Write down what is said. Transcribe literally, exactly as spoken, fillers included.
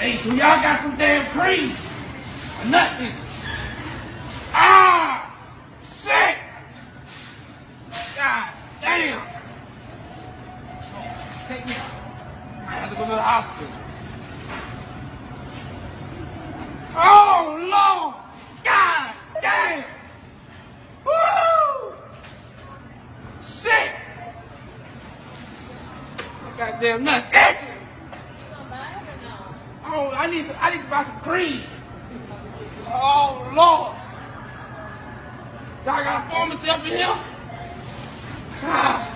Hey, do y'all got some damn cream? Or nothing? Ah! Shit! God damn! Take me out. I have to go to the hospital. Oh, Lord! God damn! Woo! Shit! Goddamn nuts itching! You gonna buy it or no? Oh, I need, some, I need to buy some cream. Oh, Lord! Y'all got a pharmacy up in here?